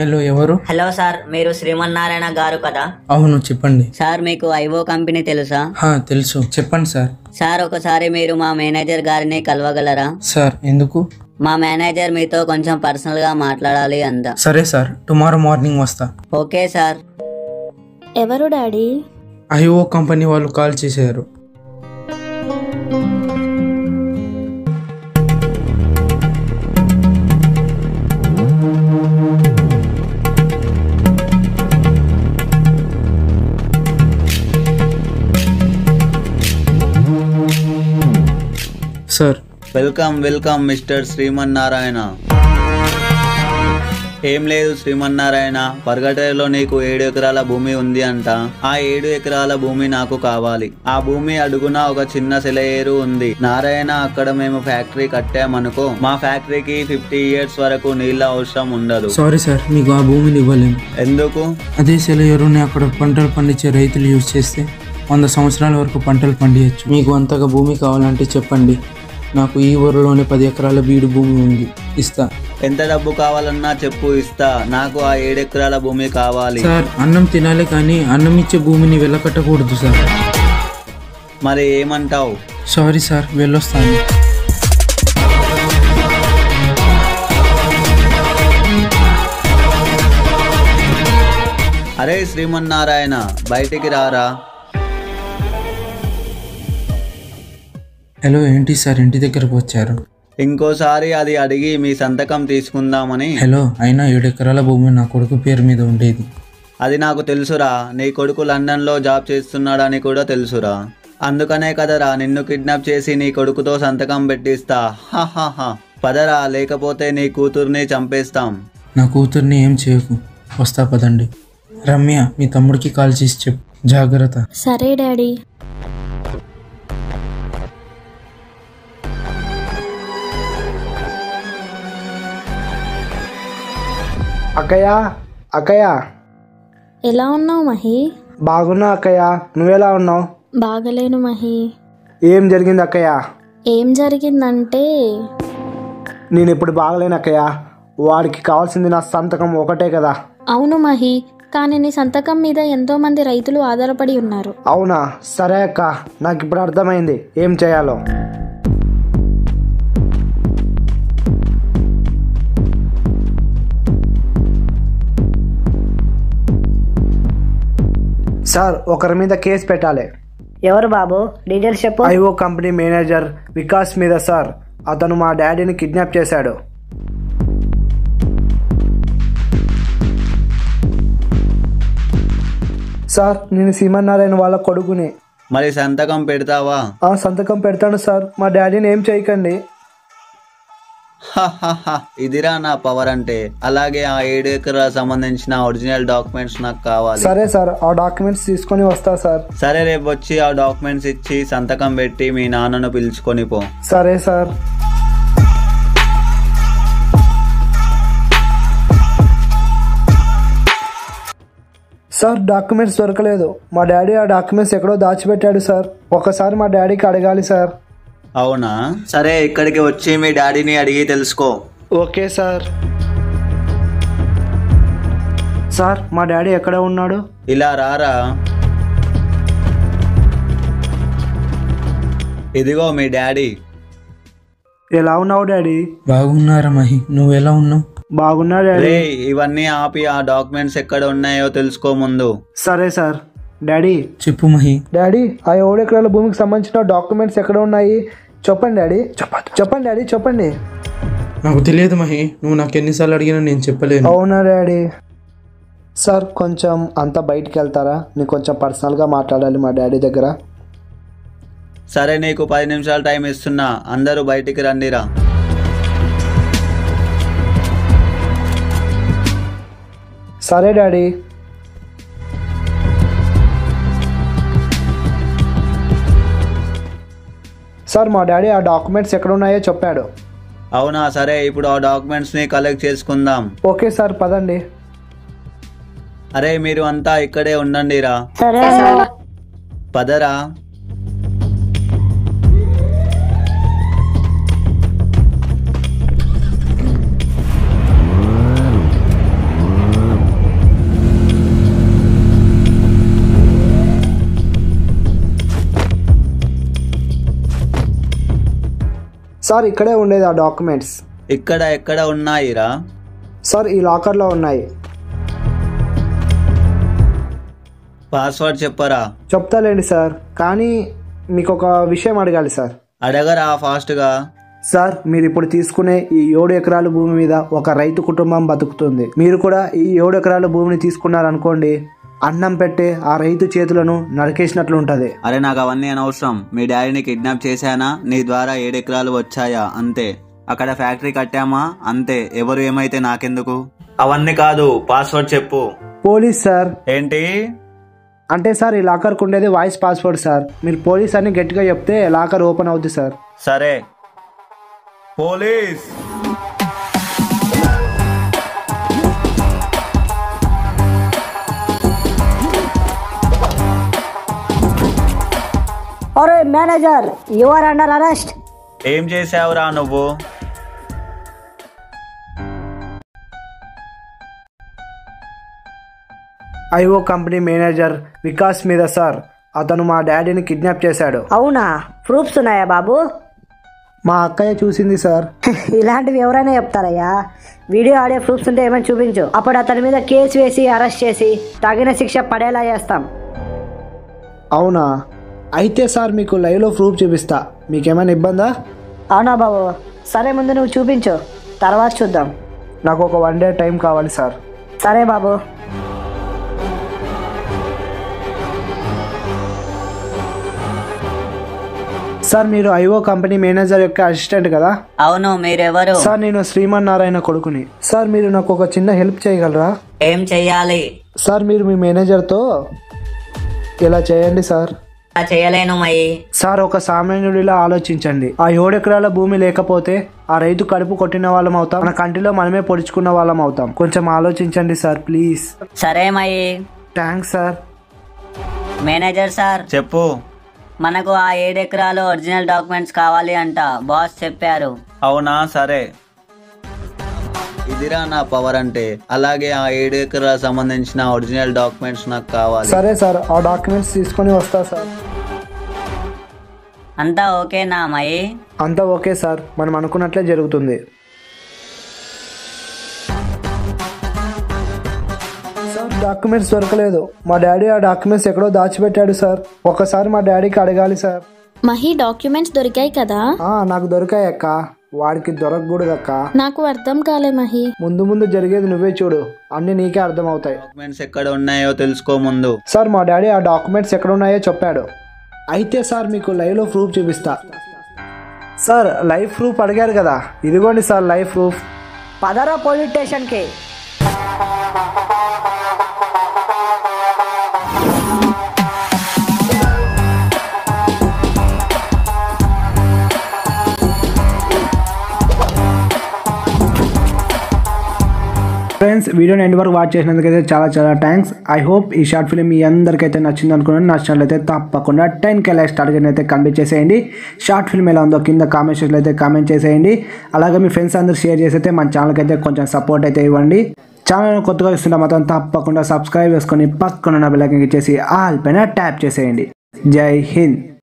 Hello ఎవరు? Hello sir, మీరు శ్రీమన్నారాయణ గారు కదా? అవును, చెప్పండి సార్. మీకు ఐవో కంపెనీ తెలుసా? తెలుసు, చెప్పండి సార్. సార్, ఒకసారి మీరు మా మేనేజర్ గారిని కలవగలరా సార్? ఎందుకు? మా మేనేజర్ మీతో కొంచెం పర్సనల్ గా మాట్లాడాలి అందా. సరే సార్, టుమారో మార్నింగ్ వస్తా. Okay sir. ఎవరు డాడీ? ఐవో కంపెనీ వాళ్ళు కాల్ చేశారు. Sir welcome welcome mister Srimannarayana. ఏం లేదు శ్రీమన్నారాయణ, పరగటలో నీకు 7 ఎకరాల భూమి ఉంది అంట. ఆ 7 ఎకరాల భూమి నాకు కావాలి. ఆ భూమి అడుగున ఒక చిన్న సెలయేరు ఉంది నారాయణ. అక్కడ మేము ఫ్యాక్టరీ కట్టామనుకో. మా ఫ్యాక్టరీకి 50 ఇయర్స్ వరకు నీళ్ళ అవసరం ఉండదు. సారీ సార్, మీకు ఆ భూమిని ఇవ్వలేము. ఎందుకు? అదే సెలయేరుని అక్కడ పంటలు పండించే రైతులు యూజ్ చేస్తే 100 సంవత్సరాల వరకు పంటలు పండియచ్చు. మీకు అంతగా భూమి కావాలంటే చెప్పండి. నాకు ఈ ఊరిలోనే 10 ఎకరాల బీడు భూమి ఉంది, ఇస్తా. ఎంత డబ్బు కావాలన్నా చెప్పు, ఇస్తా. నాకు ఆ 7 ఎకరాల భూమి కావాలి సార్. అన్నం తినాలి కానీ అన్నం ఇచ్చే భూమిని వెళ్ళకట్టకూడదు సార్. మరి ఏమంటావు? సారీ సార్, వెళ్ళొస్తాను. అరే శ్రీమన్నారాయణ, బయటికి రారా. హలో, ఏంటి సార్ ఇంటి దగ్గరకు వచ్చారు? ఇంకోసారి అది అడిగి మీ సంతకం తీసుకుందామని. హలో, అయినా 7 ఎకరాల భూమి నా కొడుకు పేరు మీద ఉండేది. అది నాకు తెలుసురా. నీ కొడుకు లండన్లో జాబ్ చేస్తున్నాడని కూడా తెలుసురా. అందుకనే కదరా నిన్ను కిడ్నాప్ చేసి నీ కొడుకుతో సంతకం పెట్టిస్తా. హా, పదరా, లేకపోతే నీ కూతుర్ని చంపేస్తాం. నా కూతుర్ని ఏం చేయకు, వస్తా, పదండి. రమ్య, మీ తమ్ముడికి కాల్ చేసి చెప్పు. జాగ్రత్త. సరే డాడీ. అక్కయ్య, అక్కయ్య ఎలా ఉన్నావు? మహి బాగున్నా అక్కయ్య, నువ్వెలా ఉన్నావు? బాగలేను మహి. ఏం జరిగింది అక్కయ్య? ఏం జరిగిందంటే నేను ఇప్పుడు బాగలేను అక్కయ్య. వాడికి కావాల్సింది నా సంతకం ఒకటే కదా. అవును మహి, కానీ నీ సంతకం మీద ఎంతో మంది రైతులు ఆధారపడి ఉన్నారు. అవునా? సరే అక్క, నాకు ఇప్పుడు అర్థమైంది ఏం చేయాలో. సార్, ఒకరి మీద కేసు పెట్టాలి. ఎవరు బాబు? డీటెయిల్స్ చెప్పు. ఐఓ కంపెనీ మేనేజర్ వికాస్ మీద సార్. అతను మా డాడీని కిడ్నాప్ చేశాడు. సార్, నేను శ్రీమన్నారాయణ వాళ్ళ కొడుకుని. మరి సంతకం పెడతావా? సంతకం పెడతాను సార్. మా డాడీని ఏం చేయకండి. ఇదిరా నా పవర్ అంటే. అలాగే ఆ 7 ఎకరాలకు సంబంధించిన ఒరిజినల్ డాక్యుమెంట్స్ నాకు కావాలి. సరే సార్, ఆ డాక్యుమెంట్స్ తీసుకొని వస్తా సార్. సరే, రేపు వచ్చి ఆ డాక్యుమెంట్స్ ఇచ్చి సంతకం పెట్టి మీ నాన్నను పిలుచుకొని పో. సరే సార్. సార్, డాక్యుమెంట్స్ దొరకలేదు. మా డాడీ ఆ డాక్యుమెంట్స్ ఎక్కడో దాచిపెట్టాడు సార్. ఒకసారి మా డాడీకి అడగాలి సార్. అవునా? సరే, ఇక్కడికి వచ్చి మీ డాడీని అడిగి తెలుసుకో. Okay sir. సార్, మా డాడీ ఎక్కడ ఉన్నాడు? ఇలా రారా. ఇదిగో మీ డాడీ. ఎలా ఉన్నావు డాడీ? బాగున్నారా మహి, నువ్వు ఎలా ఉన్నావు? బాగున్నా డాడీ. ఇవన్నీ ఆపి ఆ డాక్యుమెంట్స్ ఎక్కడ ఉన్నాయో తెలుసుకో ముందు. సరే సార్. డాడీ చెప్పు. మహి డాడీ, ఆ 7 ఎకరాల భూమికి సంబంధించిన డాక్యుమెంట్స్ ఎక్కడ ఉన్నాయి చెప్పండి డాడీ. చెప్పండి డాడీ, చెప్పండి. నాకు తెలియదు మహి, నువ్వు నాకు ఎన్నిసార్లు అడిగినా నేను చెప్పలేదు. అవునా డాడీ? సార్, కొంచెం అంతా బయటికి వెళ్తారా? నేను కొంచెం పర్సనల్గా మాట్లాడాలి మా డాడీ దగ్గర. సరే, నీకు 10 నిమిషాలు టైం ఇస్తున్నా. అందరూ బయటికి రండిరా. సరే డాడీ. సార్, మా డాడీ ఆ డాక్యుమెంట్స్ ఎక్కడ ఉన్నాయో చెప్పాడు. అవునా? సరే, ఇప్పుడు ఆ డాక్యుమెంట్స్ని కలెక్ట్ చేసుకుందాం. ఓకే సార్, పదండి. అరే మీరు అంతా ఇక్కడే ఉండండి రా. సరే సార్. పదరా. సార్ ఇక్కడే ఉండేది ఆ డాక్యుమెంట్స్. ఇక్కడ ఎక్కడ ఉన్నాయిరా? సార్ ఈ లాకర్లో ఉన్నాయి. పాస్వర్డ్ చెప్పరా? చెప్తాలేండి సార్, కానీ మీకు ఒక విషయం అడగాలి సార్. అడగరా ఫాస్ట్గా. సార్ మీరు ఇప్పుడు తీసుకునే ఈ 7 ఎకరాల భూమి మీద ఒక రైతు కుటుంబం బతుకుతుంది. మీరు కూడా ఈ 7 ఎకరాల భూమిని తీసుకున్నారనుకోండి, అన్నం పెట్టే ఆ రైతు చేతులను నరికేసినట్లు ఉంటుంది. అరే నాకు అవన్నీ అనవసరం. మీ డాడీని కిడ్నాప్ చేశానా, నీ ద్వారా 7 ఎకరాలు వచ్చాయా అంతే. అక్కడ ఫ్యాక్టరీ కట్టామా అంతే. ఎవరు ఏమైతే నాకెందుకు. అవన్నీ కాదు, పాస్వర్డ్ చెప్పు. Police sir. ఏంటి అంటే సార్ ఈ లాకర్కు ఉండేది వాయిస్ పాస్వర్డ్ సార్. మీరు పోలీస్ అని గట్టిగా చెప్తే లాకర్ ఓపెన్ అవుద్ది సార్. సరే పోలీస్. అరే manager, you are under arrest. ఏం చేసావురా నువ్వు? ఐఓ కంపెనీ మేనేజర్ వికాస్ మీద సార్. అతను మా డాడీని కిడ్నాప్ చేశాడు. అవునా? ప్రూఫ్స్ ఉన్నాయా బాబు? మా అక్కయ్య చూసింది సార్. ఇలాంటివి ఎవరైనా చెప్తారయ్యా. వీడియో ఆడియో ప్రూఫ్స్ ఉంటే ఏమైనా చూపించు, అప్పుడు అతని మీద కేసు వేసి అరెస్ట్ చేసి తగిన శిక్ష పడేలా చేస్తాం. అవునా? అయితే సార్ మీకు లైవ్లో ప్రూఫ్ చూపిస్తా, మీకేమైనా ఇబ్బందా? అవునా బాబు? సరే ముందు నువ్వు చూపించు, తర్వాత చూద్దాం. నాకు ఒక 1 డే టైం కావాలి సార్. సరే బాబు. సార్ మీరు ఐఓ కంపెనీ మేనేజర్ యొక్క అసిస్టెంట్ కదా? అవును. మీరెవరు? సార్ నేను శ్రీమన్నారాయణ కొడుకుని. సార్ మీరు నాకు ఒక చిన్న హెల్ప్ చేయగలరా? ఏం చెయ్యాలి? సార్ మీరు మీ మేనేజర్తో ఇలా చేయండి సార్. చేయలేను సార్. ఒక సామాన్యుడిలా ఆలోచించండి. ఆ 7 ఎకరాల భూమి లేకపోతే ఆ రైతు కడుపు కొట్టిన వాళ్ళం అవుతాం, మన కంటిలో మనమే పొడుచుకున్న వాళ్ళం అవుతాం. కొంచెం ఆలోచించండి సార్ ప్లీజ్. సరే మయి. Thanks sir. మేనేజర్ సార్ చెప్పు. మనకు ఆ 7 ఎకరాలు ఒరిజినల్ డాక్యుమెంట్స్ కావాలి అంట బాస్ చెప్పారు. అవునా? సరే. ఇదిరా నా పవర్ అంటే. అలాగే ఆ 7 ఎకరాలకు సంబంధించిన ఒరిజినల్ డాక్యుమెంట్స్ నాకు కావాలి. సరే సార్, ఆ డాక్యుమెంట్స్ తీసుకొని వస్తా సార్. అంతా ఓకేనా మయి? అంతా ఓకే సార్, మనం అనుకున్నట్లే జరుగుతుంది. సార్ డాక్యుమెంట్స్ దొరకలేదు. మా డాడీ ఆ డాక్యుమెంట్స్ ఎక్కడో దాచిపెట్టాడు సార్. ఒకసారి మా డాడీకి అడగాలి సార్. మహి డాక్యుమెంట్స్ దొరికాయి కదా? నాకు దొరికాయి అక్క, వాడికి దొరకకూడదక్క. నాకు అర్థం కాలే మహి. ముందు జరిగేది నువ్వే చూడు, అన్ని నీకే అర్థం అవుతాయి. డాక్యుమెంట్స్ ఎక్కడ ఉన్నాయో తెలుసుకో ముందు. సార్ మా డాడీ ఆ డాక్యుమెంట్స్ ఎక్కడ ఉన్నాయో చెప్పాడు. అయితే సార్ మీకు లైవ్ లో ప్రూఫ్ చూపిస్తా. సార్ లైవ్ ప్రూఫ్ అడిగారు కదా, ఇదిగోండి సార్ లైవ్ ప్రూఫ్. పదరా పోలీస్ స్టేషన్ కి. ఫ్రెండ్స్ వీడియోని ఎండ్ వరకు వాచ్ చేసినందుకైతే చాలా థ్యాంక్స్. ఐ హోప్ ఈ షార్ట్ ఫిల్మ్ మీ అందరికైతే నచ్చింది అనుకున్నాను. నచ్చినట్లయితే తప్పకుండా 10K లైక్ టార్గెట్ అయితే కంప్లీట్ చేసేయండి. షార్ట్ ఫిల్మ్ ఎలా ఉందో కింద కామెంట్ సెక్షన్లో అయితే కామెంట్ చేసేయండి. అలాగే మీ ఫ్రెండ్స్ అందరూ షేర్ చేసి అయితే మన ఛానల్కి అయితే కొంచెం సపోర్ట్ అయితే ఇవ్వండి. ఛానల్ కొత్తగా చూస్తుంటే మాత్రం తప్పకుండా సబ్స్క్రైబ్ చేసుకొని పక్కనున్న బెల్ ఐకాన్ క్లిక్ చేసి ఆల్ పైన ట్యాప్ చేసేయండి. జై హింద్.